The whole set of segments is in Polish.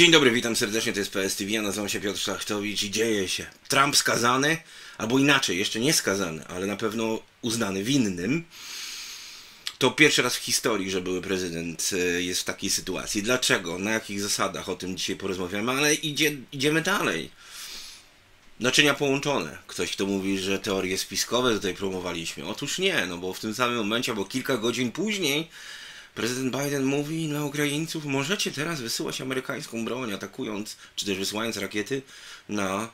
Dzień dobry, witam serdecznie, to jest PSTV, ja nazywam się Piotr Szlachciewicz i dzieje się. Trump skazany, albo inaczej, jeszcze nie skazany, ale na pewno uznany winnym. To pierwszy raz w historii, że były prezydent jest w takiej sytuacji. Dlaczego? Na jakich zasadach? O tym dzisiaj porozmawiamy, ale idziemy dalej. Naczynia połączone. Ktoś, kto mówi, że teorie spiskowe tutaj promowaliśmy. Otóż nie, no bo w tym samym momencie, albo kilka godzin później prezydent Biden mówi na Ukraińców, możecie teraz wysyłać amerykańską broń, atakując, czy też wysyłając rakiety na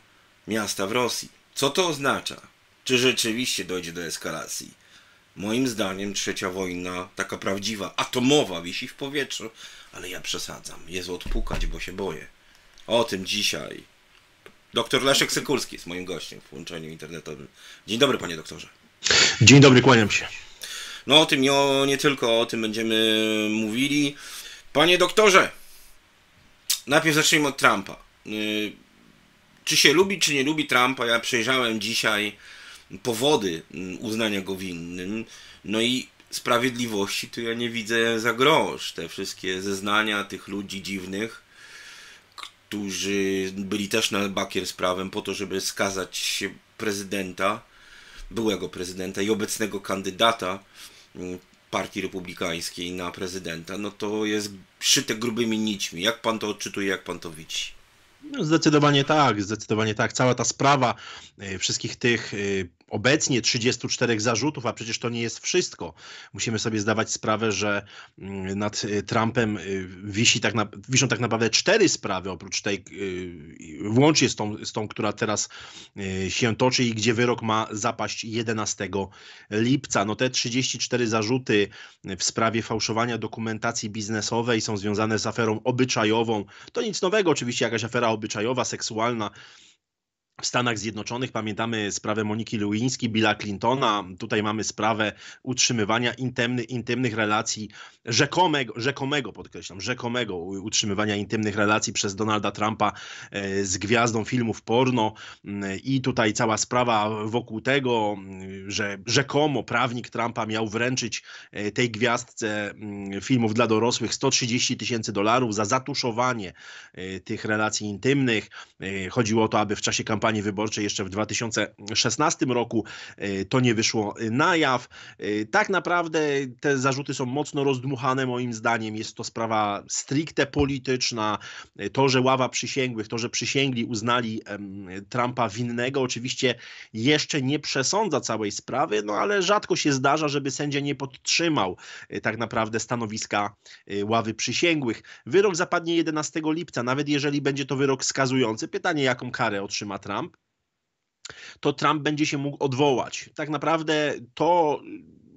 miasta w Rosji. Co to oznacza? Czy rzeczywiście dojdzie do eskalacji? Moim zdaniem trzecia wojna, taka prawdziwa, atomowa, wisi w powietrzu, ale ja przesadzam. Jezu, odpukać, bo się boję. O tym dzisiaj. Doktor Leszek Sykulski jest moim gościem w połączeniu internetowym. Dzień dobry, panie doktorze. Dzień dobry, kłaniam się. No o tym, nie tylko o tym będziemy mówili. Panie doktorze, najpierw zacznijmy od Trumpa. Czy się lubi, czy nie lubi Trumpa? Ja przejrzałem dzisiaj powody uznania go winnym. No i sprawiedliwości tu ja nie widzę za grosz. Te wszystkie zeznania tych ludzi dziwnych, którzy byli też na bakier z prawem po to, żeby skazać prezydenta, byłego prezydenta i obecnego kandydata Partii Republikańskiej na prezydenta, no to jest szyte grubymi nićmi. Jak pan to odczytuje, jak pan to widzi? No zdecydowanie tak, zdecydowanie tak. Cała ta sprawa wszystkich tych obecnie 34 zarzutów, a przecież to nie jest wszystko. Musimy sobie zdawać sprawę, że nad Trumpem wiszą tak naprawdę 4 sprawy, oprócz tej, łącznie z tą, która teraz się toczy i gdzie wyrok ma zapaść 11 lipca. No te 34 zarzuty w sprawie fałszowania dokumentacji biznesowej są związane z aferą obyczajową. To nic nowego, oczywiście jakaś afera obyczajowa, seksualna, w Stanach Zjednoczonych. Pamiętamy sprawę Moniki Lewinsky, Billa Clintona. Tutaj mamy sprawę utrzymywania intymnych relacji, rzekomego, podkreślam, rzekomego utrzymywania intymnych relacji przez Donalda Trumpa z gwiazdą filmów porno. I tutaj cała sprawa wokół tego, że rzekomo prawnik Trumpa miał wręczyć tej gwiazdce filmów dla dorosłych $130 000 za zatuszowanie tych relacji intymnych. Chodziło o to, aby w czasie kampanii wyborczej jeszcze w 2016 roku to nie wyszło na jaw. Tak naprawdę te zarzuty są mocno rozdmuchane moim zdaniem. Jest to sprawa stricte polityczna. To, że ława przysięgłych, to, że przysięgli uznali Trumpa winnego, oczywiście jeszcze nie przesądza całej sprawy, no ale rzadko się zdarza, żeby sędzia nie podtrzymał tak naprawdę stanowiska ławy przysięgłych. Wyrok zapadnie 11 lipca, nawet jeżeli będzie to wyrok skazujący. Pytanie, jaką karę otrzyma Trump, to Trump będzie się mógł odwołać. Tak naprawdę to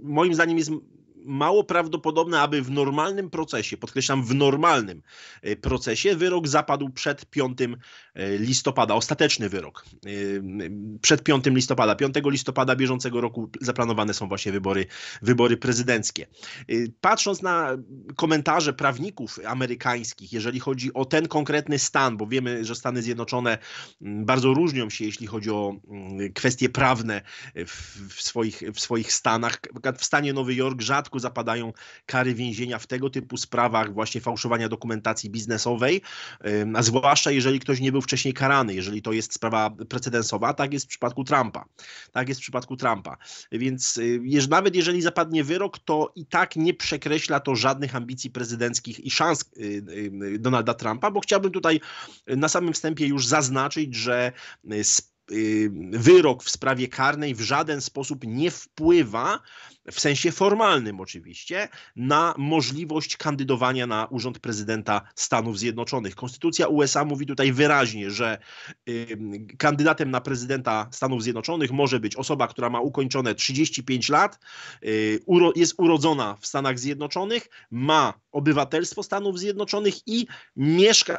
moim zdaniem jest mało prawdopodobne, aby w normalnym procesie, podkreślam, w normalnym procesie wyrok zapadł przed 5 listopada, ostateczny wyrok przed 5 listopada. 5 listopada bieżącego roku zaplanowane są właśnie wybory prezydenckie. Patrząc na komentarze prawników amerykańskich, jeżeli chodzi o ten konkretny stan, bo wiemy, że Stany Zjednoczone bardzo różnią się, jeśli chodzi o kwestie prawne w swoich stanach. W stanie Nowy Jork rzadko zapadają kary więzienia w tego typu sprawach właśnie fałszowania dokumentacji biznesowej, a zwłaszcza jeżeli ktoś nie był wcześniej karany, jeżeli to jest sprawa precedensowa, tak jest w przypadku Trumpa. Tak jest w przypadku Trumpa. Więc nawet jeżeli zapadnie wyrok, to i tak nie przekreśla to żadnych ambicji prezydenckich i szans Donalda Trumpa, bo chciałbym tutaj na samym wstępie już zaznaczyć, że wyrok w sprawie karnej w żaden sposób nie wpływa, w sensie formalnym oczywiście, na możliwość kandydowania na urząd prezydenta Stanów Zjednoczonych. Konstytucja USA mówi tutaj wyraźnie, że kandydatem na prezydenta Stanów Zjednoczonych może być osoba, która ma ukończone 35 lat, jest urodzona w Stanach Zjednoczonych, ma obywatelstwo Stanów Zjednoczonych i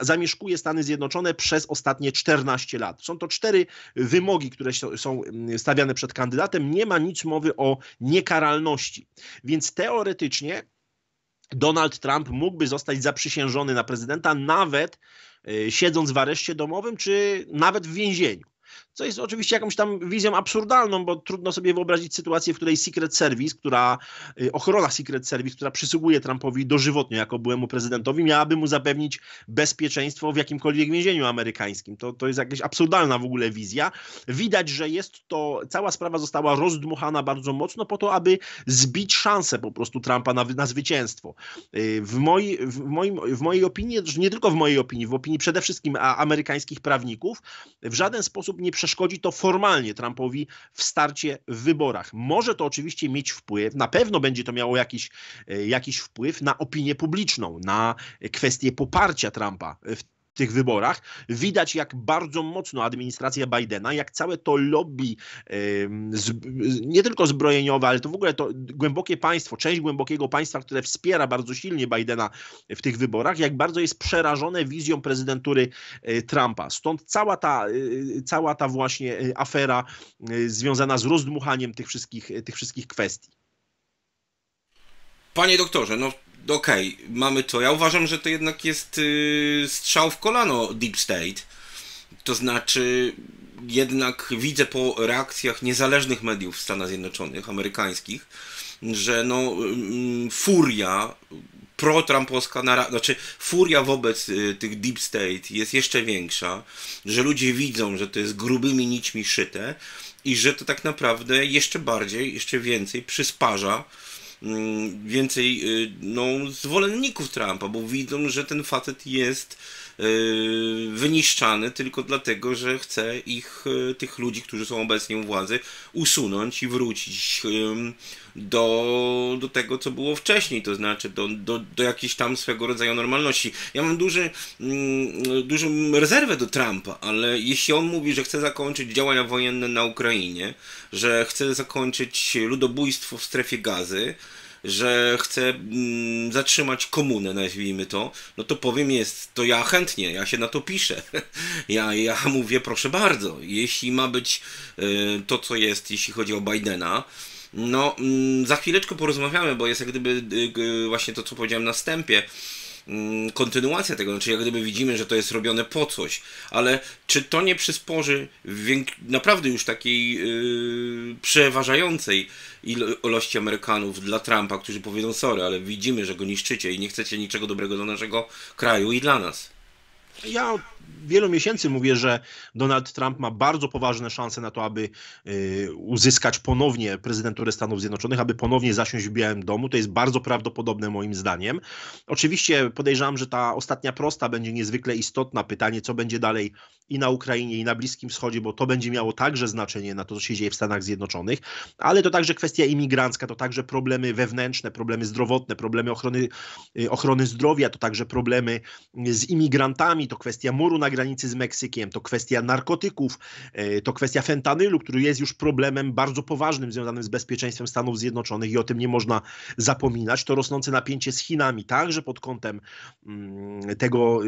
zamieszkuje Stany Zjednoczone przez ostatnie 14 lat. Są to 4 wymogi, które są stawiane przed kandydatem. Nie ma nic mowy o niekaralności. Więc teoretycznie Donald Trump mógłby zostać zaprzysiężony na prezydenta nawet siedząc w areszcie domowym, czy nawet w więzieniu. co jest oczywiście jakąś tam wizją absurdalną, bo trudno sobie wyobrazić sytuację, w której ochrona Secret Service, która przysługuje Trumpowi dożywotnio jako byłemu prezydentowi, miałaby mu zapewnić bezpieczeństwo w jakimkolwiek więzieniu amerykańskim. To jest jakaś absurdalna w ogóle wizja. Widać, że cała sprawa została rozdmuchana bardzo mocno po to, aby zbić szansę po prostu Trumpa na zwycięstwo. W mojej opinii, nie tylko w mojej opinii, w opinii przede wszystkim amerykańskich prawników, w żaden sposób nie przeszkodzi to formalnie Trumpowi w starcie w wyborach. Może to oczywiście mieć wpływ, na pewno będzie to miało jakiś wpływ na opinię publiczną, na kwestię poparcia Trumpa w tych wyborach. Widać, jak bardzo mocno administracja Bidena, jak całe to lobby, nie tylko zbrojeniowe, ale to w ogóle to głębokie państwo, część głębokiego państwa, które wspiera bardzo silnie Bidena w tych wyborach, jak bardzo jest przerażone wizją prezydentury Trumpa. Stąd cała ta właśnie afera związana z rozdmuchaniem tych wszystkich kwestii. Panie doktorze, no okej, mamy to. Ja uważam, że to jednak jest strzał w kolano Deep State. To znaczy, jednak widzę po reakcjach niezależnych mediów w Stanach Zjednoczonych, amerykańskich, że no furia pro-trumpowska, furia wobec tych Deep State jest jeszcze większa, że ludzie widzą, że to jest grubymi nićmi szyte i że to tak naprawdę jeszcze bardziej, jeszcze więcej przysparza więcej zwolenników Trumpa, bo widzą, że ten facet jest wyniszczany tylko dlatego, że chce tych ludzi, którzy są obecnie u władzy, usunąć i wrócić do tego, co było wcześniej, to znaczy do jakiejś tam swego rodzaju normalności. Ja mam dużą rezerwę do Trumpa, ale jeśli on mówi, że chce zakończyć działania wojenne na Ukrainie, że chce zakończyć ludobójstwo w strefie Gazy, że chce zatrzymać komunę, nazwijmy to, no to powiem to ja chętnie, ja się na to piszę. Ja mówię, proszę bardzo, jeśli ma być to, co jest, jeśli chodzi o Bidena, no za chwileczkę porozmawiamy, bo jest jak gdyby właśnie to, co powiedziałem na wstępie, kontynuacja tego, znaczy jak gdyby widzimy, że to jest robione po coś, ale czy to nie przysporzy naprawdę już takiej przeważającej ilości Amerykanów dla Trumpa, którzy powiedzą sorry, ale widzimy, że go niszczycie i nie chcecie niczego dobrego dla naszego kraju i dla nas? Ja od wielu miesięcy mówię, że Donald Trump ma bardzo poważne szanse na to, aby uzyskać ponownie prezydenturę Stanów Zjednoczonych, aby ponownie zasiąść w Białym Domu. To jest bardzo prawdopodobne moim zdaniem. Oczywiście podejrzewam, że ta ostatnia prosta będzie niezwykle istotna. Pytanie, co będzie dalej i na Ukrainie, i na Bliskim Wschodzie, bo to będzie miało także znaczenie na to, co się dzieje w Stanach Zjednoczonych. Ale to także kwestia imigrancka, to także problemy wewnętrzne, problemy zdrowotne, problemy ochrony zdrowia, to także problemy z imigrantami, to kwestia muru na granicy z Meksykiem, to kwestia narkotyków, to kwestia fentanylu, który jest już problemem bardzo poważnym związanym z bezpieczeństwem Stanów Zjednoczonych i o tym nie można zapominać. To rosnące napięcie z Chinami, także pod kątem tego,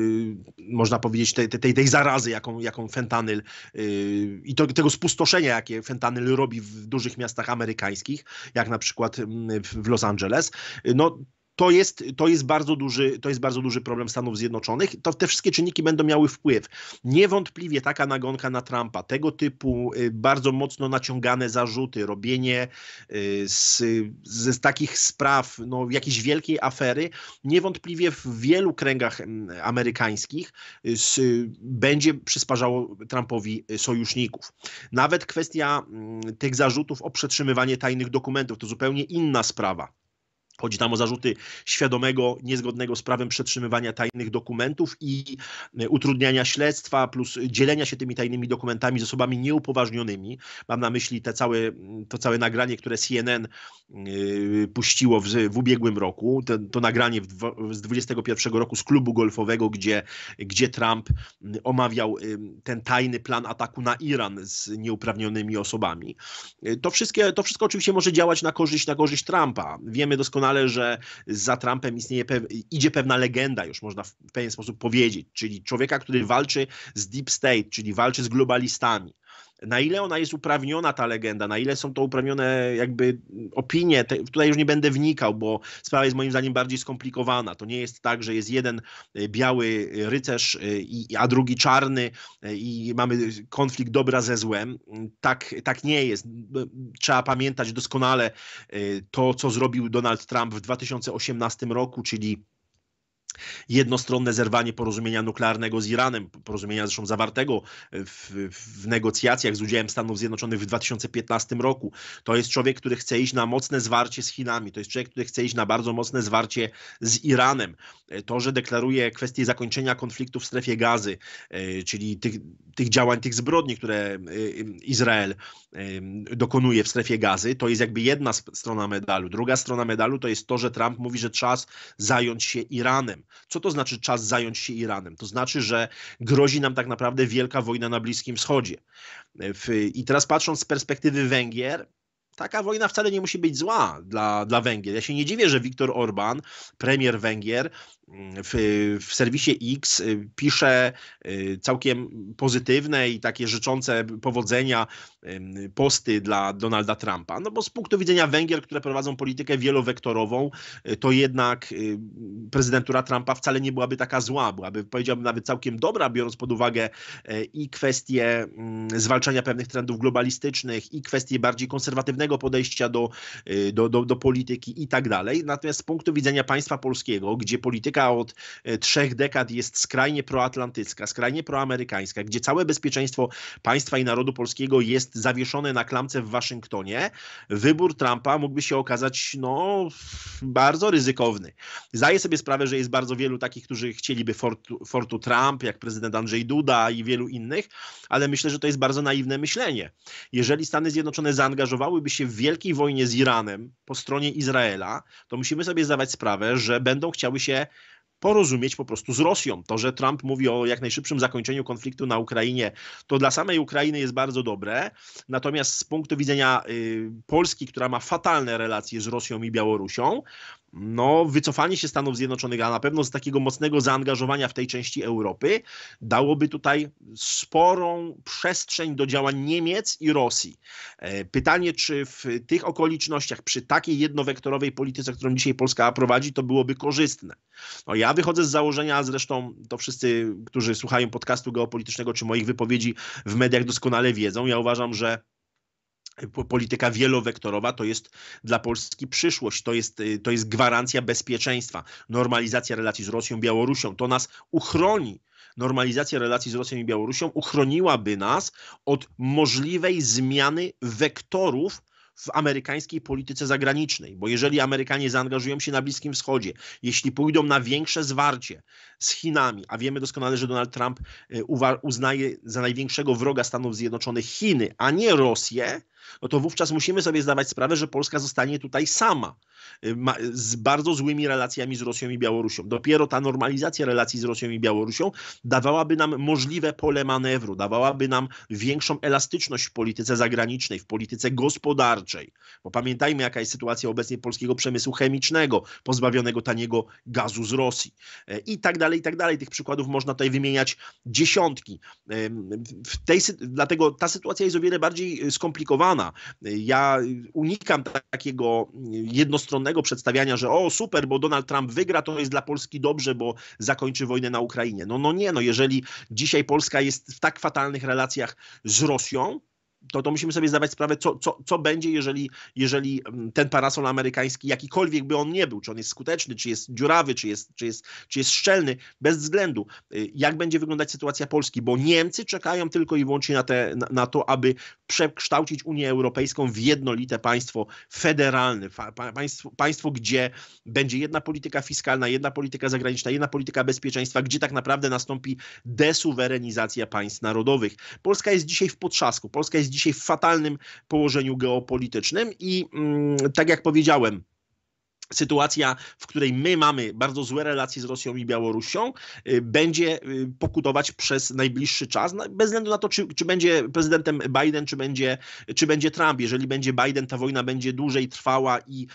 można powiedzieć, tej zarazy, jaką fentanyl i tego spustoszenia, jakie fentanyl robi w dużych miastach amerykańskich, jak na przykład w Los Angeles. No, to jest bardzo duży problem Stanów Zjednoczonych. Te wszystkie czynniki będą miały wpływ. Niewątpliwie taka nagonka na Trumpa, tego typu bardzo mocno naciągane zarzuty, robienie z takich spraw jakiejś wielkiej afery, niewątpliwie w wielu kręgach amerykańskich będzie przysparzało Trumpowi sojuszników. Nawet kwestia tych zarzutów o przetrzymywanie tajnych dokumentów to zupełnie inna sprawa. Chodzi tam o zarzuty świadomego, niezgodnego z prawem przetrzymywania tajnych dokumentów i utrudniania śledztwa, plus dzielenia się tymi tajnymi dokumentami z osobami nieupoważnionymi. Mam na myśli to całe nagranie, które CNN puściło w ubiegłym roku. To nagranie z 2021 roku z klubu golfowego, gdzie Trump omawiał ten tajny plan ataku na Iran z nieuprawnionymi osobami. To wszystko oczywiście może działać na korzyść Trumpa. Wiemy doskonale, że za Trumpem idzie pewna legenda, już można w pewien sposób powiedzieć, czyli człowieka, który walczy z Deep State, czyli walczy z globalistami. Na ile ona jest uprawniona, ta legenda, na ile są to uprawnione jakby opinie, tutaj już nie będę wnikał, bo sprawa jest moim zdaniem bardziej skomplikowana. To nie jest tak, że jest jeden biały rycerz, a drugi czarny i mamy konflikt dobra ze złem. Tak nie jest. Trzeba pamiętać doskonale to, co zrobił Donald Trump w 2018 roku, czyli jednostronne zerwanie porozumienia nuklearnego z Iranem, porozumienia zresztą zawartego w negocjacjach z udziałem Stanów Zjednoczonych w 2015 roku. To jest człowiek, który chce iść na mocne zwarcie z Chinami. To jest człowiek, który chce iść na bardzo mocne zwarcie z Iranem. To, że deklaruje kwestię zakończenia konfliktu w strefie Gazy, czyli tych działań, tych zbrodni, które Izrael dokonuje w strefie Gazy, to jest jakby jedna strona medalu. Druga strona medalu to jest to, że Trump mówi, że czas zająć się Iranem. Co to znaczy czas zająć się Iranem? To znaczy, że grozi nam tak naprawdę wielka wojna na Bliskim Wschodzie. I teraz patrząc z perspektywy Węgier, taka wojna wcale nie musi być zła dla Węgier. Ja się nie dziwię, że Viktor Orban, premier Węgier, w serwisie X pisze całkiem pozytywne i takie życzące powodzenia posty dla Donalda Trumpa. No bo z punktu widzenia Węgier, które prowadzą politykę wielowektorową, to jednak prezydentura Trumpa wcale nie byłaby taka zła. Byłaby, powiedziałbym, nawet całkiem dobra, biorąc pod uwagę i kwestie zwalczania pewnych trendów globalistycznych, i kwestie bardziej konserwatywnego podejścia do polityki i tak dalej. Natomiast z punktu widzenia państwa polskiego, gdzie polityka od 3 dekad jest skrajnie proatlantycka, skrajnie proamerykańska, gdzie całe bezpieczeństwo państwa i narodu polskiego jest zawieszone na klamce w Waszyngtonie, wybór Trumpa mógłby się okazać bardzo ryzykowny. Zdaję sobie sprawę, że jest bardzo wielu takich, którzy chcieliby fortu Trump, jak prezydent Andrzej Duda i wielu innych, ale myślę, że to jest bardzo naiwne myślenie. Jeżeli Stany Zjednoczone zaangażowałyby się w wielkiej wojnie z Iranem po stronie Izraela, to musimy sobie zdawać sprawę, że będą chciały się porozumieć po prostu z Rosją. To, że Trump mówi o jak najszybszym zakończeniu konfliktu na Ukrainie, to dla samej Ukrainy jest bardzo dobre. Natomiast z punktu widzenia Polski, która ma fatalne relacje z Rosją i Białorusią, wycofanie się Stanów Zjednoczonych, a na pewno z takiego mocnego zaangażowania w tej części Europy, dałoby tutaj sporą przestrzeń do działań Niemiec i Rosji. Pytanie, czy w tych okolicznościach, przy takiej jednowektorowej polityce, którą dzisiaj Polska prowadzi, to byłoby korzystne. Ja wychodzę z założenia, zresztą to wszyscy, którzy słuchają podcastu geopolitycznego, czy moich wypowiedzi w mediach doskonale wiedzą, ja uważam, że polityka wielowektorowa to jest dla Polski przyszłość, to jest gwarancja bezpieczeństwa, normalizacja relacji z Rosją, Białorusią, to nas uchroni. Normalizacja relacji z Rosją i Białorusią uchroniłaby nas od możliwej zmiany wektorów w amerykańskiej polityce zagranicznej, bo jeżeli Amerykanie zaangażują się na Bliskim Wschodzie, jeśli pójdą na większe zwarcie z Chinami, a wiemy doskonale, że Donald Trump uznaje za największego wroga Stanów Zjednoczonych Chiny, a nie Rosję, to wówczas musimy sobie zdawać sprawę, że Polska zostanie tutaj sama z bardzo złymi relacjami z Rosją i Białorusią. Dopiero ta normalizacja relacji z Rosją i Białorusią dawałaby nam możliwe pole manewru, dawałaby nam większą elastyczność w polityce zagranicznej, w polityce gospodarczej. Bo pamiętajmy, jaka jest sytuacja obecnie polskiego przemysłu chemicznego, pozbawionego taniego gazu z Rosji. I tak dalej, i tak dalej. Tych przykładów można tutaj wymieniać dziesiątki. Dlatego ta sytuacja jest o wiele bardziej skomplikowana. Ja unikam takiego jednostronnego przedstawiania, że super, bo Donald Trump wygra, to jest dla Polski dobrze, bo zakończy wojnę na Ukrainie. Nie, jeżeli dzisiaj Polska jest w tak fatalnych relacjach z Rosją, to musimy sobie zdawać sprawę, co będzie, jeżeli ten parasol amerykański, jakikolwiek by on nie był, czy on jest skuteczny, czy jest dziurawy, czy jest szczelny, bez względu, jak będzie wyglądać sytuacja Polski, bo Niemcy czekają tylko i wyłącznie na to, aby przekształcić Unię Europejską w jednolite państwo federalne, państwo, gdzie będzie jedna polityka fiskalna, jedna polityka zagraniczna, jedna polityka bezpieczeństwa, gdzie tak naprawdę nastąpi desuwerenizacja państw narodowych. Polska jest dzisiaj w potrzasku, Polska jest dzisiaj w fatalnym położeniu geopolitycznym i tak jak powiedziałem, sytuacja, w której my mamy bardzo złe relacje z Rosją i Białorusią, będzie pokutować przez najbliższy czas, bez względu na to, czy będzie prezydentem Biden, czy będzie Trump. Jeżeli będzie Biden, ta wojna będzie dłużej trwała i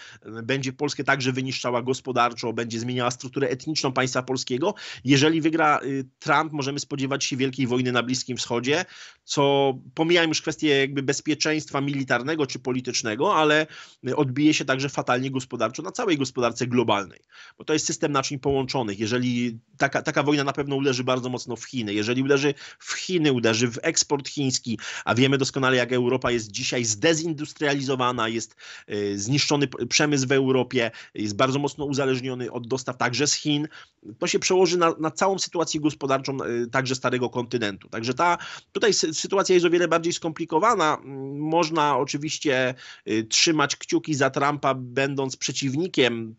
będzie Polskę także wyniszczała gospodarczo, będzie zmieniała strukturę etniczną państwa polskiego. Jeżeli wygra Trump, możemy spodziewać się wielkiej wojny na Bliskim Wschodzie, co pomijam już kwestię jakby bezpieczeństwa militarnego czy politycznego, ale odbije się także fatalnie gospodarczo na całej gospodarce globalnej, bo to jest system naczyń połączonych. Jeżeli taka wojna na pewno uderzy bardzo mocno w Chiny, jeżeli uderzy w Chiny, uderzy w eksport chiński, a wiemy doskonale, jak Europa jest dzisiaj zdezindustrializowana, jest zniszczony przemysł w Europie, jest bardzo mocno uzależniony od dostaw także z Chin. To się przełoży na całą sytuację gospodarczą także starego kontynentu. Także tutaj sytuacja jest o wiele bardziej skomplikowana. Można oczywiście trzymać kciuki za Trumpa, będąc przeciwnikiem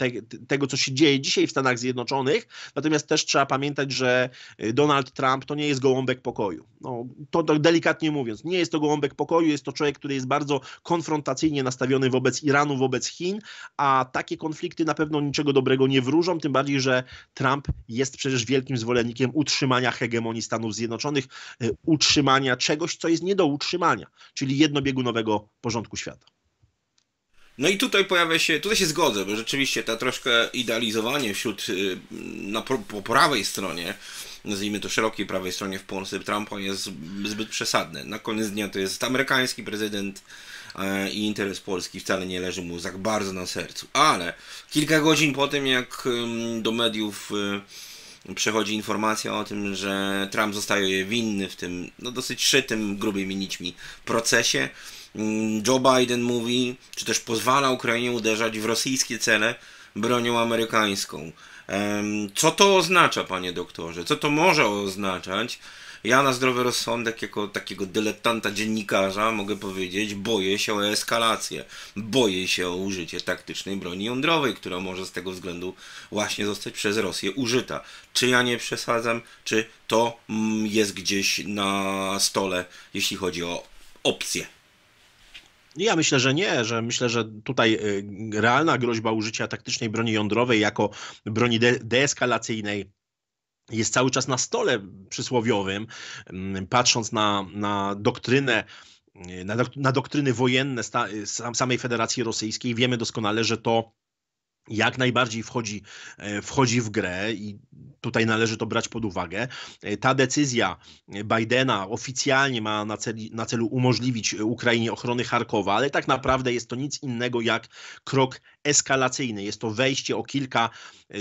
tego, co się dzieje dzisiaj w Stanach Zjednoczonych. Natomiast też trzeba pamiętać, że Donald Trump to nie jest gołąbek pokoju. No, to delikatnie mówiąc, nie jest to gołąbek pokoju, jest to człowiek, który jest bardzo konfrontacyjnie nastawiony wobec Iranu, wobec Chin, a takie konflikty na pewno niczego dobrego nie wróżą, tym bardziej, że Trump jest przecież wielkim zwolennikiem utrzymania hegemonii Stanów Zjednoczonych, utrzymania czegoś, co jest nie do utrzymania, czyli jednobiegunowego porządku świata. No i tutaj tutaj się zgodzę, bo rzeczywiście to troszkę idealizowanie po prawej stronie, nazwijmy to szerokiej prawej stronie w Polsce, Trumpa jest zbyt przesadne. Na koniec dnia to jest amerykański prezydent i interes Polski wcale nie leży mu tak bardzo na sercu. Ale kilka godzin po tym, jak do mediów przechodzi informacja o tym, że Trump zostaje winny w tym dosyć szytym, grubymi nićmi procesie, Joe Biden mówi, czy też pozwala Ukrainie uderzać w rosyjskie cele bronią amerykańską. Co to oznacza, panie doktorze? Co to może oznaczać? Ja na zdrowy rozsądek, jako takiego dyletanta dziennikarza, mogę powiedzieć, boję się o eskalację. Boję się o użycie taktycznej broni jądrowej, która może z tego względu właśnie zostać przez Rosję użyta. Czy ja nie przesadzam? Czy to jest gdzieś na stole, jeśli chodzi o opcje? Ja myślę, że nie, myślę, że tutaj realna groźba użycia taktycznej broni jądrowej jako broni deeskalacyjnej jest cały czas na stole przysłowiowym, patrząc na doktryny wojenne samej Federacji Rosyjskiej. Wiemy doskonale, że to jak najbardziej wchodzi w grę i tutaj należy to brać pod uwagę. Ta decyzja Bidena oficjalnie ma na celu umożliwić Ukrainie ochronę Charkowa, ale tak naprawdę jest to nic innego jak krok eskalacyjny. Jest to wejście o kilka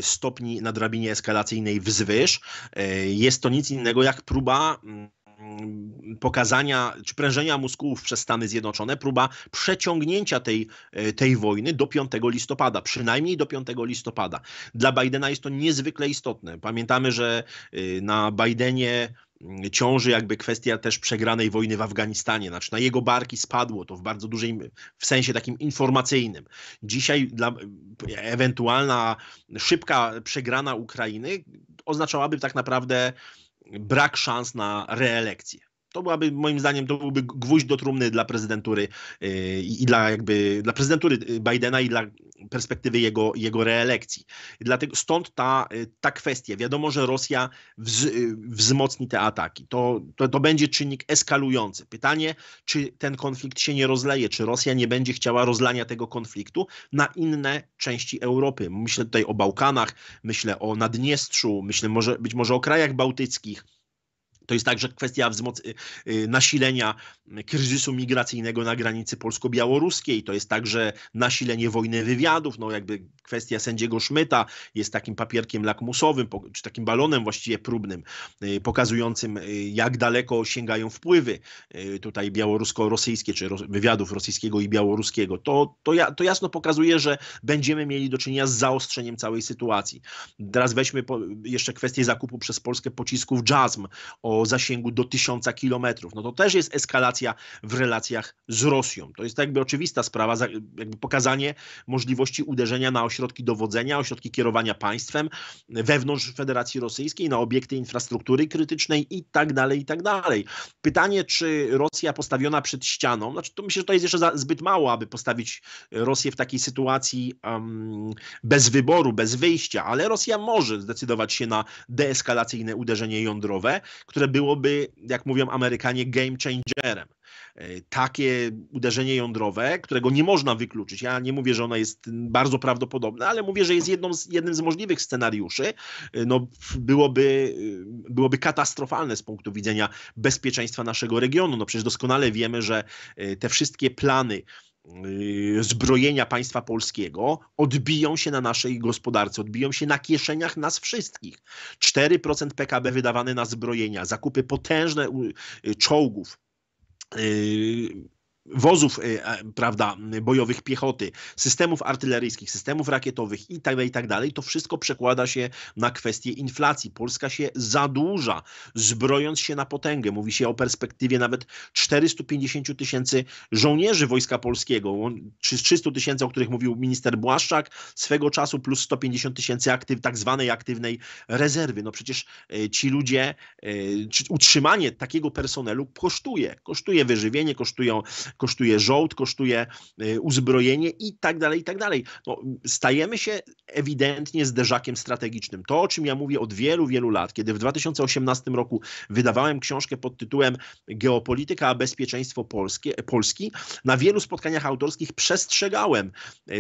stopni na drabinie eskalacyjnej wzwyż. Jest to nic innego jak próba pokazania czy prężenia mózgów przez Stany Zjednoczone, próba przeciągnięcia tej wojny do 5 listopada, przynajmniej do 5 listopada. Dla Bidena jest to niezwykle istotne. Pamiętamy, że na Bidenie ciąży jakby kwestia też przegranej wojny w Afganistanie. Znaczy na jego barki spadło to w bardzo dużej, w sensie takim informacyjnym. Dzisiaj ewentualna szybka przegrana Ukrainy oznaczałaby tak naprawdę brak szans na reelekcję. To byłaby, moim zdaniem, to byłby gwóźdź do trumny dla prezydentury i dla prezydentury Bidena i dla perspektywy jego reelekcji. Dlatego stąd ta kwestia. Wiadomo, że Rosja wzmocni te ataki. To będzie czynnik eskalujący. Pytanie, czy ten konflikt się nie rozleje, czy Rosja nie będzie chciała rozlania tego konfliktu na inne części Europy. Myślę tutaj o Bałkanach, myślę o Naddniestrzu, myślę być może o krajach bałtyckich. To jest także kwestia nasilenia kryzysu migracyjnego na granicy polsko-białoruskiej. To jest także nasilenie wojny wywiadów. No jakby kwestia sędziego Szmyta jest takim papierkiem lakmusowym, czy takim balonem właściwie próbnym, pokazującym, jak daleko sięgają wpływy tutaj białorusko-rosyjskie, czy wywiadów rosyjskiego i białoruskiego. To jasno pokazuje, że będziemy mieli do czynienia z zaostrzeniem całej sytuacji. Teraz weźmy jeszcze kwestię zakupu przez Polskę pocisków JASM o zasięgu do 1000 kilometrów. No to też jest eskalacja w relacjach z Rosją. To jest jakby oczywista sprawa, jakby pokazanie możliwości uderzenia na oś ośrodki dowodzenia, ośrodki kierowania państwem wewnątrz Federacji Rosyjskiej, na obiekty infrastruktury krytycznej i tak dalej, i tak dalej. Pytanie, czy Rosja postawiona przed ścianą, znaczy to myślę, że to jest jeszcze zbyt mało, aby postawić Rosję w takiej sytuacji bez wyboru, bez wyjścia, ale Rosja może zdecydować się na deeskalacyjne uderzenie jądrowe, które byłoby, jak mówią Amerykanie, game changerem. Takie uderzenie jądrowe, którego nie można wykluczyć. Ja nie mówię, że ono jest bardzo prawdopodobne, ale mówię, że jest jednym z możliwych scenariuszy. No, byłoby katastrofalne z punktu widzenia bezpieczeństwa naszego regionu. No, przecież doskonale wiemy, że te wszystkie plany zbrojenia państwa polskiego odbiją się na naszej gospodarce, odbiją się na kieszeniach nas wszystkich. 4% PKB wydawane na zbrojenia, zakupy potężne czołgów, wozów, prawda, bojowych piechoty, systemów artyleryjskich, systemów rakietowych i tak dalej, to wszystko przekłada się na kwestię inflacji. Polska się zadłuża, zbrojąc się na potęgę. Mówi się o perspektywie nawet 450 000 żołnierzy Wojska Polskiego, 300 000, o których mówił minister Błaszczak swego czasu, plus 150 000 tak zwanej aktywnej rezerwy. No przecież ci ludzie, utrzymanie takiego personelu kosztuje. Kosztuje wyżywienie, kosztuje żołd, kosztuje uzbrojenie i tak dalej, i tak dalej. No, stajemy się ewidentnie zderzakiem strategicznym. To, o czym ja mówię od wielu, wielu lat, kiedy w 2018 roku wydawałem książkę pod tytułem Geopolityka a bezpieczeństwo Polski, na wielu spotkaniach autorskich przestrzegałem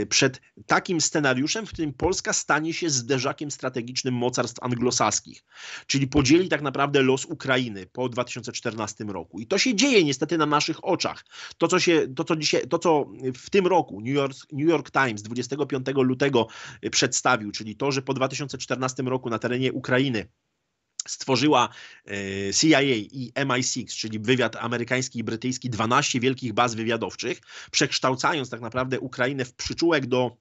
przed takim scenariuszem, w którym Polska stanie się zderzakiem strategicznym mocarstw anglosaskich, czyli podzieli tak naprawdę los Ukrainy po 2014 roku. I to się dzieje niestety na naszych oczach. To, co w tym roku New York Times 25 lutego przedstawił, czyli to, że po 2014 roku na terenie Ukrainy stworzyła CIA i MI6, czyli wywiad amerykański i brytyjski, 12 wielkich baz wywiadowczych, przekształcając tak naprawdę Ukrainę w przyczółek do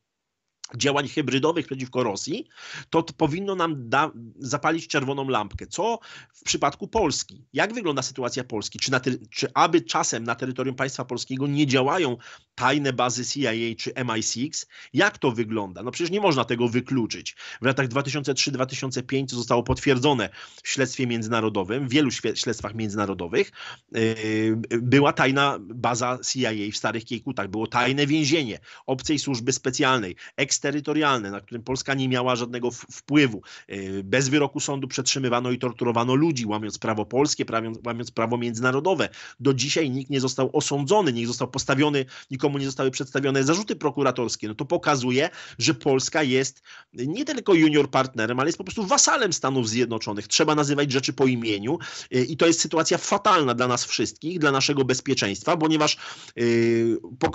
działań hybrydowych przeciwko Rosji, to powinno nam zapalić czerwoną lampkę. Co w przypadku Polski? Jak wygląda sytuacja Polski? Czy aby czasem na terytorium państwa polskiego nie działają tajne bazy CIA czy MI6? Jak to wygląda? No przecież nie można tego wykluczyć. W latach 2003-2005 zostało potwierdzone w śledztwie międzynarodowym, w wielu śledztwach międzynarodowych, była tajna baza CIA w Starych Kijkutach, było tajne więzienie obcej służby specjalnej, eksterytorialne, na którym Polska nie miała żadnego wpływu. Bez wyroku sądu przetrzymywano i torturowano ludzi, łamiąc prawo polskie, łamiąc prawo międzynarodowe. Do dzisiaj nikt nie został osądzony, nikt został postawiony, nikomu nie zostały przedstawione zarzuty prokuratorskie. No to pokazuje, że Polska jest nie tylko junior partnerem, ale jest po prostu wasalem Stanów Zjednoczonych. Trzeba nazywać rzeczy po imieniu i to jest sytuacja fatalna dla nas wszystkich, dla naszego bezpieczeństwa, ponieważ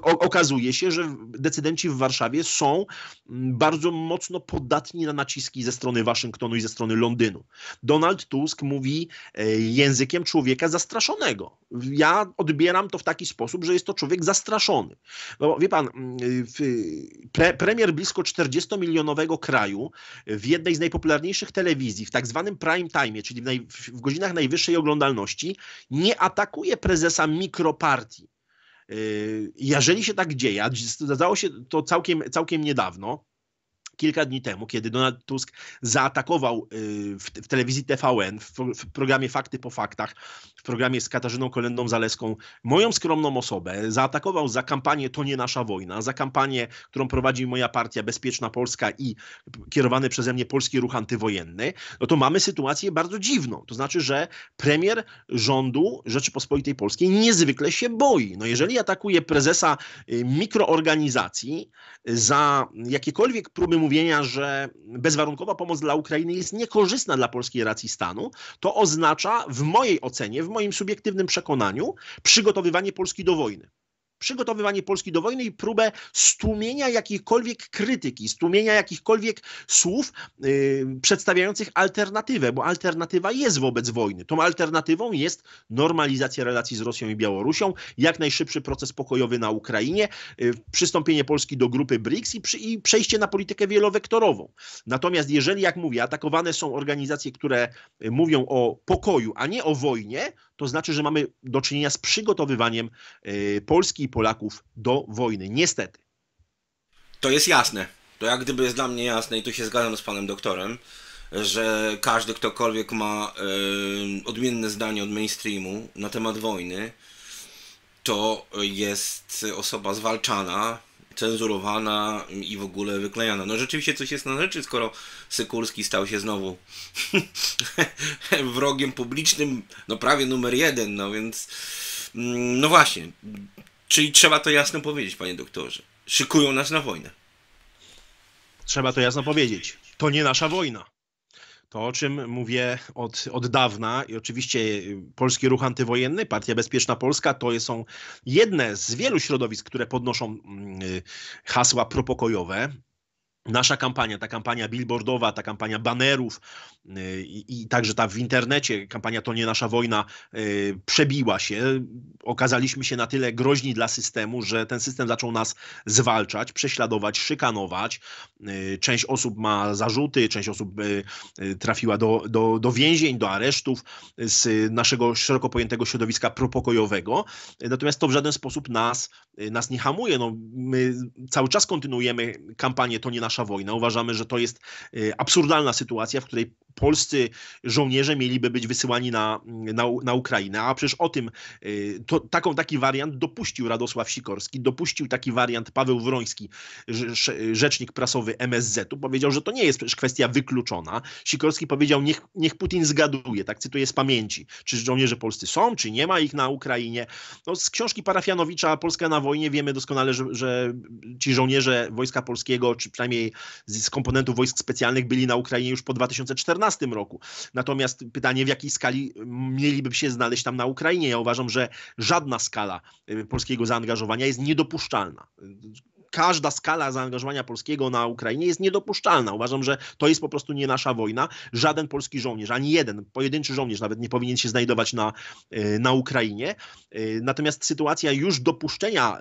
okazuje się, że decydenci w Warszawie są bardzo mocno podatni na naciski ze strony Waszyngtonu i ze strony Londynu. Donald Tusk mówi językiem człowieka zastraszonego. Ja odbieram to w taki sposób, że jest to człowiek zastraszony. No, wie pan, premier blisko 40-milionowego kraju w jednej z najpopularniejszych telewizji, w tak zwanym prime time, czyli w godzinach najwyższej oglądalności, nie atakuje prezesa mikropartii. Jeżeli się tak dzieje, a zdarzało się to całkiem niedawno, kilka dni temu, kiedy Donald Tusk zaatakował w telewizji TVN, w programie Fakty po faktach, w programie z Katarzyną Kolendą-Zaleską, moją skromną osobę, zaatakował za kampanię To nie nasza wojna, za kampanię, którą prowadzi moja partia Bezpieczna Polska i kierowany przeze mnie Polski Ruch Antywojenny, no to mamy sytuację bardzo dziwną. To znaczy, że premier rządu Rzeczypospolitej Polskiej niezwykle się boi. No jeżeli atakuje prezesa mikroorganizacji za jakiekolwiek próby mówienia, że bezwarunkowa pomoc dla Ukrainy jest niekorzystna dla polskiej racji stanu, to oznacza w mojej ocenie, w moim subiektywnym przekonaniu, przygotowywanie Polski do wojny. Przygotowywanie Polski do wojny i próbę stłumienia jakiejkolwiek krytyki, stłumienia jakichkolwiek słów przedstawiających alternatywę, bo alternatywa jest wobec wojny. Tą alternatywą jest normalizacja relacji z Rosją i Białorusią, jak najszybszy proces pokojowy na Ukrainie, przystąpienie Polski do grupy BRICS i przejście na politykę wielowektorową. Natomiast jeżeli, jak mówię, atakowane są organizacje, które mówią o pokoju, a nie o wojnie, to znaczy, że mamy do czynienia z przygotowywaniem Polski i Polaków do wojny. Niestety. To jest jasne. to jak gdyby jest dla mnie jasne, i tu się zgadzam z panem doktorem, że każdy, ktokolwiek ma odmienne zdanie od mainstreamu na temat wojny, to jest osoba zwalczana, cenzurowana i w ogóle wyklejana. No rzeczywiście coś jest na rzeczy, skoro Sykulski stał się znowu wrogiem publicznym, no prawie numer 1, no więc... No właśnie, czyli trzeba to jasno powiedzieć, panie doktorze. Szykują nas na wojnę. Trzeba to jasno powiedzieć. To nie nasza wojna. To, o czym mówię od dawna, i oczywiście Polski Ruch Antywojenny, Partia Bezpieczna Polska, to są jedne z wielu środowisk, które podnoszą hasła propokojowe. Nasza kampania, ta kampania billboardowa, ta kampania banerów i także ta w internecie, kampania To nie nasza wojna, przebiła się. Okazaliśmy się na tyle groźni dla systemu, że ten system zaczął nas zwalczać, prześladować, szykanować. Część osób ma zarzuty, część osób trafiła do więzień, do aresztów z naszego szeroko pojętego środowiska propokojowego. Natomiast to w żaden sposób nas nie hamuje. No, my cały czas kontynuujemy kampanię To nie nasza wojna. Uważamy, że to jest absurdalna sytuacja, w której polscy żołnierze mieliby być wysyłani na Ukrainę, a przecież o tym taki wariant dopuścił Radosław Sikorski, dopuścił taki wariant Paweł Wroński, rzecznik prasowy MSZ-u, powiedział, że to nie jest przecież kwestia wykluczona. Sikorski powiedział, niech Putin zgaduje, tak cytuję z pamięci, czy żołnierze polscy są, czy nie ma ich na Ukrainie. No, z książki Parafianowicza Polska na wojnie wiemy doskonale, że ci żołnierze Wojska Polskiego, czy przynajmniej z komponentów wojsk specjalnych, byli na Ukrainie już po 2014 roku. Natomiast pytanie, w jakiej skali mieliby się znaleźć tam na Ukrainie? Ja uważam, że żadna skala polskiego zaangażowania jest niedopuszczalna. Każda skala zaangażowania polskiego na Ukrainie jest niedopuszczalna. Uważam, że to jest po prostu nie nasza wojna. Żaden polski żołnierz, ani jeden, pojedynczy żołnierz nawet nie powinien się znajdować na Ukrainie. Natomiast sytuacja już wypuszczenia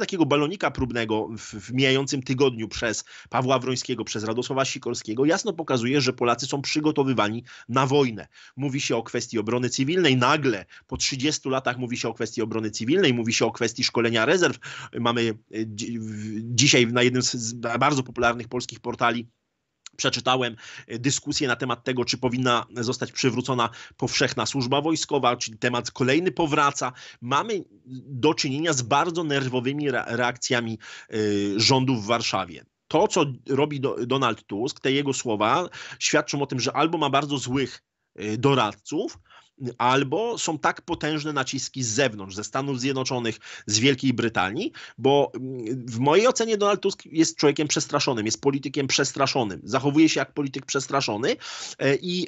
takiego balonika próbnego w mijającym tygodniu przez Pawła Wrońskiego, przez Radosława Sikorskiego jasno pokazuje, że Polacy są przygotowywani na wojnę. Mówi się o kwestii obrony cywilnej. Nagle po 30 latach mówi się o kwestii obrony cywilnej, mówi się o kwestii szkolenia rezerw. Mamy dzisiaj na jednym z bardzo popularnych polskich portali przeczytałem dyskusję na temat tego, czy powinna zostać przywrócona powszechna służba wojskowa, czyli temat kolejny powraca. Mamy do czynienia z bardzo nerwowymi reakcjami rządu w Warszawie. To, co robi Donald Tusk, te jego słowa świadczą o tym, że albo ma bardzo złych doradców, albo są tak potężne naciski z zewnątrz, ze Stanów Zjednoczonych, z Wielkiej Brytanii, bo w mojej ocenie Donald Tusk jest człowiekiem przestraszonym, jest politykiem przestraszonym, zachowuje się jak polityk przestraszony i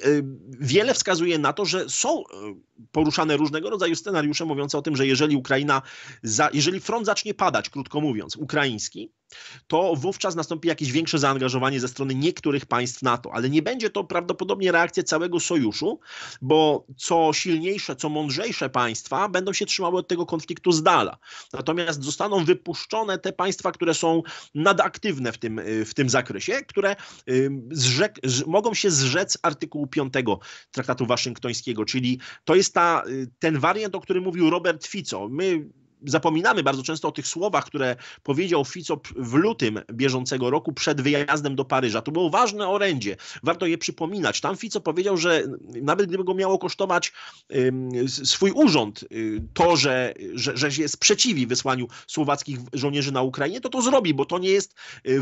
wiele wskazuje na to, że są poruszane różnego rodzaju scenariusze mówiące o tym, że jeżeli front zacznie padać, krótko mówiąc, ukraiński, to wówczas nastąpi jakieś większe zaangażowanie ze strony niektórych państw NATO, ale nie będzie to prawdopodobnie reakcja całego sojuszu, bo co silniejsze, co mądrzejsze państwa będą się trzymały od tego konfliktu z dala. Natomiast zostaną wypuszczone te państwa, które są nadaktywne w tym zakresie, które mogą się zrzec artykułu 5 Traktatu Waszyngtońskiego, czyli to jest ten wariant, o którym mówił Robert Fico. My zapominamy bardzo często o tych słowach, które powiedział Fico w lutym bieżącego roku przed wyjazdem do Paryża. To było ważne orędzie. Warto je przypominać. Tam Fico powiedział, że nawet gdyby go miało kosztować swój urząd to, że się sprzeciwi wysłaniu słowackich żołnierzy na Ukrainie, to zrobi, bo to nie jest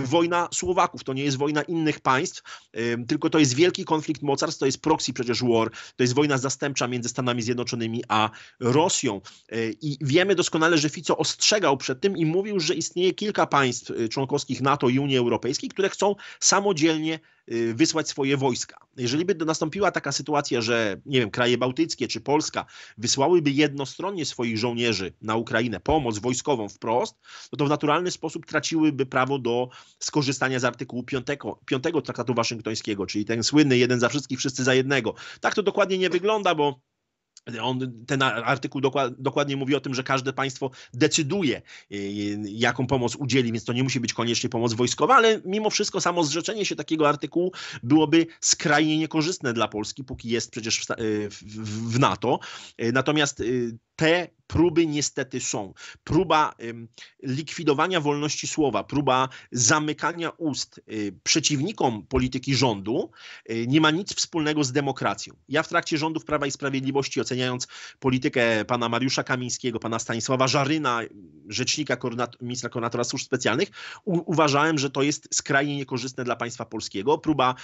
wojna Słowaków, to nie jest wojna innych państw, tylko to jest wielki konflikt mocarstw, to jest proxy przecież war, to jest wojna zastępcza między Stanami Zjednoczonymi a Rosją. I wiemy doskonale, ale że Fico ostrzegał przed tym i mówił, że istnieje kilka państw członkowskich NATO i Unii Europejskiej, które chcą samodzielnie wysłać swoje wojska. Jeżeli by nastąpiła taka sytuacja, że nie wiem, kraje bałtyckie czy Polska wysłałyby jednostronnie swoich żołnierzy na Ukrainę, pomoc wojskową wprost, no to w naturalny sposób traciłyby prawo do skorzystania z artykułu 5 Traktatu Waszyngtońskiego, czyli ten słynny jeden za wszystkich, wszyscy za jednego. Tak to dokładnie nie wygląda, bo Ten artykuł dokładnie mówi o tym, że każde państwo decyduje, jaką pomoc udzieli, więc to nie musi być koniecznie pomoc wojskowa, ale mimo wszystko samo zrzeczenie się takiego artykułu byłoby skrajnie niekorzystne dla Polski, póki jest przecież w NATO. Natomiast te próby niestety są. Próba likwidowania wolności słowa, próba zamykania ust przeciwnikom polityki rządu nie ma nic wspólnego z demokracją. Ja w trakcie rządów Prawa i Sprawiedliwości, oceniając politykę pana Mariusza Kamińskiego, pana Stanisława Żaryna, rzecznika, ministra koordynatora służb specjalnych, uważałem, że to jest skrajnie niekorzystne dla państwa polskiego. Próba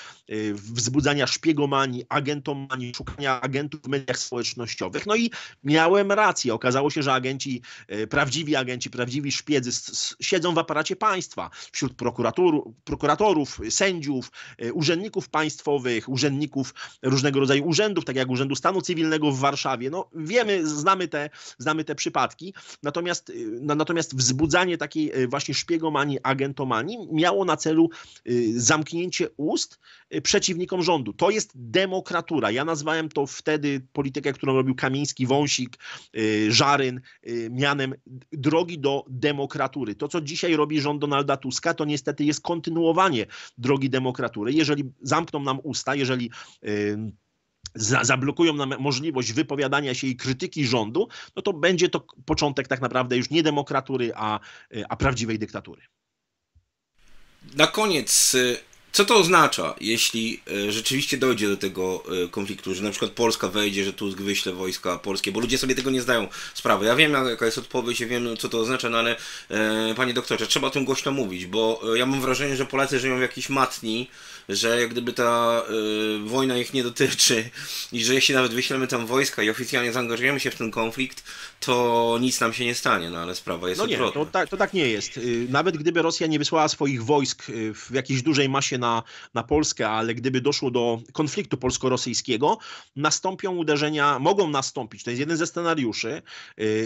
wzbudzania szpiegomanii, agentomanii, szukania agentów w mediach społecznościowych. No i miałem rację. Okazało się, że agenci, prawdziwi szpiedzy siedzą w aparacie państwa, wśród prokuratorów, sędziów, urzędników państwowych, urzędników różnego rodzaju urzędów, tak jak Urzędu Stanu Cywilnego w Warszawie. No wiemy, znamy te przypadki. Natomiast wzbudzanie takiej właśnie szpiegomanii, agentomanii miało na celu zamknięcie ust przeciwnikom rządu. To jest demokratura. Ja nazwałem to wtedy politykę, którą robił Kamiński, Wąsik, Żaryn, mianem drogi do demokratury. To, co dzisiaj robi rząd Donalda Tuska, to niestety jest kontynuowanie drogi demokratury. Jeżeli zamkną nam usta, jeżeli zablokują nam możliwość wypowiadania się i krytyki rządu, no to będzie to początek tak naprawdę już nie demokratury, a prawdziwej dyktatury. Na koniec, co to oznacza, jeśli rzeczywiście dojdzie do tego konfliktu, że na przykład Polska wejdzie, że Tusk wyśle wojska polskie, bo ludzie sobie tego nie zdają sprawy. Ja wiem, jaka jest odpowiedź, ja wiem, co to oznacza, no ale panie doktorze, trzeba o tym głośno mówić, bo ja mam wrażenie, że Polacy żyją w jakiejś matni, że jak gdyby ta wojna ich nie dotyczy i że jeśli nawet wyślemy tam wojska i oficjalnie zaangażujemy się w ten konflikt, to nic nam się nie stanie, no ale sprawa jest odwrotna. No nie, to tak nie jest. Nawet gdyby Rosja nie wysłała swoich wojsk w jakiejś dużej masie na Polskę, ale gdyby doszło do konfliktu polsko-rosyjskiego, mogą nastąpić, to jest jeden ze scenariuszy,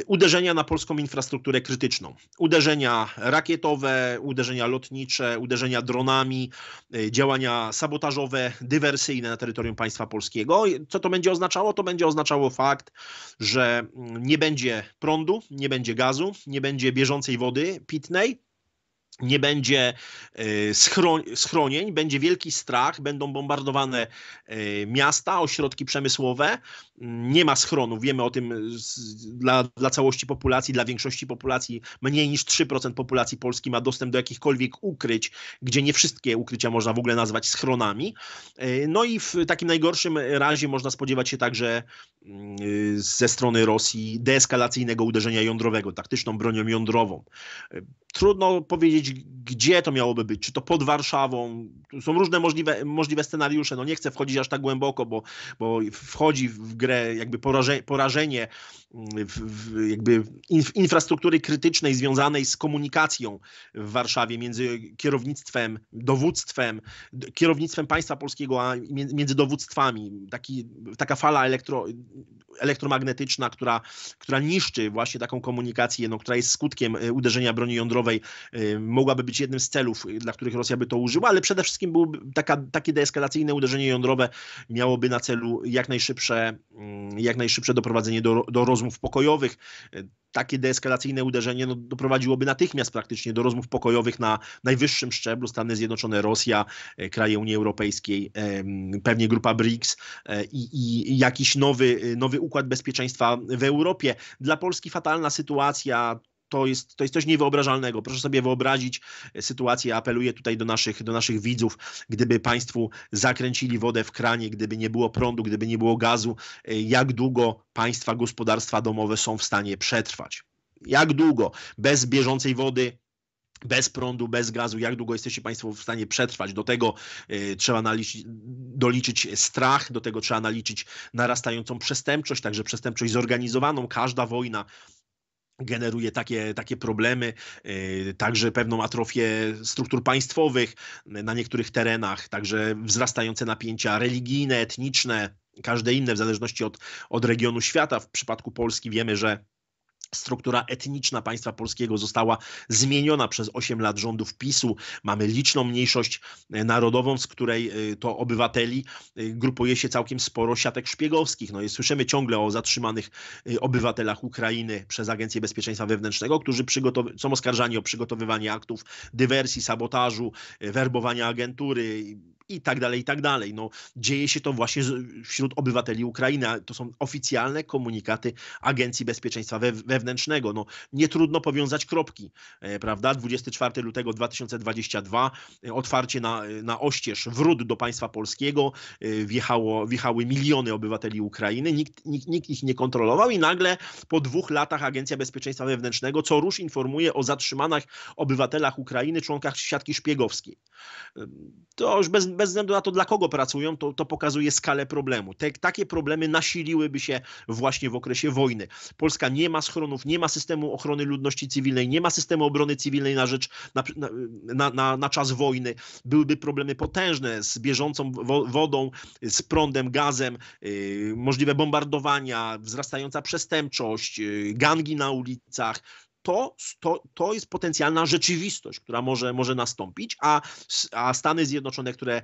uderzenia na polską infrastrukturę krytyczną. Uderzenia rakietowe, uderzenia lotnicze, uderzenia dronami, działania sabotażowe, dywersyjne na terytorium państwa polskiego. Co to będzie oznaczało? To będzie oznaczało fakt, że nie będzie prądu, nie będzie gazu, nie będzie bieżącej wody pitnej, nie będzie schronień, będzie wielki strach, będą bombardowane miasta, ośrodki przemysłowe, nie ma schronów, wiemy o tym dla całości populacji, dla większości populacji, mniej niż 3% populacji Polski ma dostęp do jakichkolwiek ukryć, gdzie nie wszystkie ukrycia można w ogóle nazwać schronami. No i w takim najgorszym razie można spodziewać się także ze strony Rosji deeskalacyjnego uderzenia jądrowego, taktyczną bronią jądrową. Trudno powiedzieć, gdzie to miałoby być, czy to pod Warszawą, są różne możliwe scenariusze, no nie chcę wchodzić aż tak głęboko, bo wchodzi w grę jakby porażenie jakby infrastruktury krytycznej związanej z komunikacją w Warszawie między kierownictwem, dowództwem, państwa polskiego, a między dowództwami. Taka fala elektromagnetyczna, która niszczy właśnie taką komunikację, no, która jest skutkiem uderzenia broni jądrowej, mogłaby być jednym z celów, dla których Rosja by to użyła, ale przede wszystkim takie deeskalacyjne uderzenie jądrowe miałoby na celu jak najszybsze doprowadzenie do rozmów pokojowych. Takie deeskalacyjne uderzenie doprowadziłoby natychmiast praktycznie do rozmów pokojowych na najwyższym szczeblu. Stany Zjednoczone, Rosja, kraje Unii Europejskiej, pewnie grupa BRICS i jakiś nowy układ bezpieczeństwa w Europie. Dla Polski fatalna sytuacja. To jest coś niewyobrażalnego. Proszę sobie wyobrazić sytuację, apeluję tutaj do naszych widzów, gdyby państwu zakręcili wodę w kranie, gdyby nie było prądu, gdyby nie było gazu, jak długo państwa gospodarstwa domowe są w stanie przetrwać? Jak długo? Bez bieżącej wody, bez prądu, bez gazu, jak długo jesteście państwo w stanie przetrwać? Do tego trzeba doliczyć strach, do tego trzeba naliczyć narastającą przestępczość, także przestępczość zorganizowaną. Każda wojna generuje takie problemy, także pewną atrofię struktur państwowych na niektórych terenach, także wzrastające napięcia religijne, etniczne, każde inne w zależności od regionu świata. W przypadku Polski wiemy, że struktura etniczna państwa polskiego została zmieniona przez 8 lat rządów PiSu. Mamy liczną mniejszość narodową, z której to obywateli grupuje się całkiem sporo siatek szpiegowskich. No i słyszymy ciągle o zatrzymanych obywatelach Ukrainy przez Agencję Bezpieczeństwa Wewnętrznego, którzy są oskarżani o przygotowywanie aktów dywersji, sabotażu, werbowania agentury i tak dalej, i tak dalej. No, dzieje się to właśnie wśród obywateli Ukrainy. To są oficjalne komunikaty Agencji Bezpieczeństwa Wewnętrznego. No, nie trudno powiązać kropki, prawda? 24 lutego 2022, otwarcie na oścież, wrót do państwa polskiego, wjechały miliony obywateli Ukrainy, nikt ich nie kontrolował i nagle po 2 latach Agencja Bezpieczeństwa Wewnętrznego co rusz informuje o zatrzymanych obywatelach Ukrainy, członkach siatki szpiegowskiej. To już bez względu na to, dla kogo pracują, to pokazuje skalę problemu. Takie problemy nasiliłyby się właśnie w okresie wojny. Polska nie ma schronów, nie ma systemu ochrony ludności cywilnej, nie ma systemu obrony cywilnej na czas wojny. Byłyby problemy potężne z bieżącą wodą, z prądem, gazem, możliwe bombardowania, wzrastająca przestępczość, gangi na ulicach. To jest potencjalna rzeczywistość, która może nastąpić, a Stany Zjednoczone, które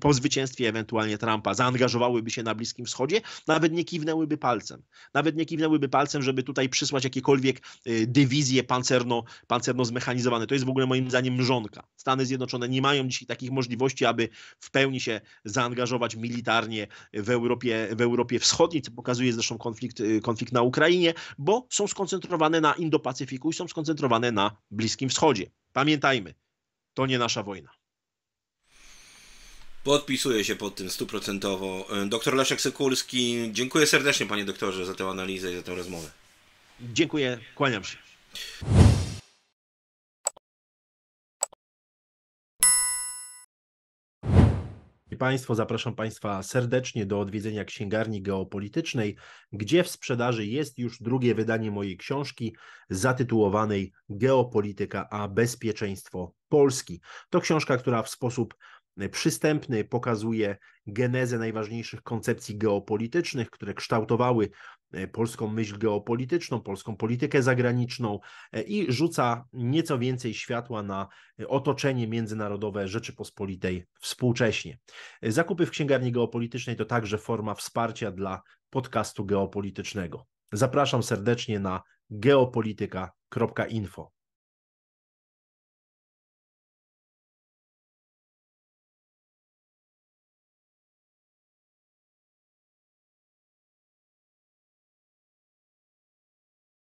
po zwycięstwie ewentualnie Trumpa zaangażowałyby się na Bliskim Wschodzie, nawet nie kiwnęłyby palcem. Nawet nie kiwnęłyby palcem, żeby tutaj przysłać jakiekolwiek dywizje pancerno zmechanizowane. To jest w ogóle moim zdaniem mrzonka. Stany Zjednoczone nie mają dzisiaj takich możliwości, aby w pełni się zaangażować militarnie w Europie Wschodniej, co pokazuje zresztą konflikt na Ukrainie, bo są skoncentrowane na Indo-Pacyfiku i są skoncentrowane na Bliskim Wschodzie. Pamiętajmy, to nie nasza wojna. Podpisuję się pod tym 100%. Doktor Leszek Sykulski, dziękuję serdecznie, panie doktorze, za tę analizę i za tę rozmowę. Dziękuję, kłaniam się. Państwo, zapraszam Państwa serdecznie do odwiedzenia Księgarni Geopolitycznej, gdzie w sprzedaży jest już drugie wydanie mojej książki zatytułowanej Geopolityka a bezpieczeństwo Polski. To książka, która w sposób przystępny pokazuje genezę najważniejszych koncepcji geopolitycznych, które kształtowały polską myśl geopolityczną, polską politykę zagraniczną i rzuca nieco więcej światła na otoczenie międzynarodowe Rzeczypospolitej współcześnie. Zakupy w Księgarni Geopolitycznej to także forma wsparcia dla podcastu geopolitycznego. Zapraszam serdecznie na geopolityka.info.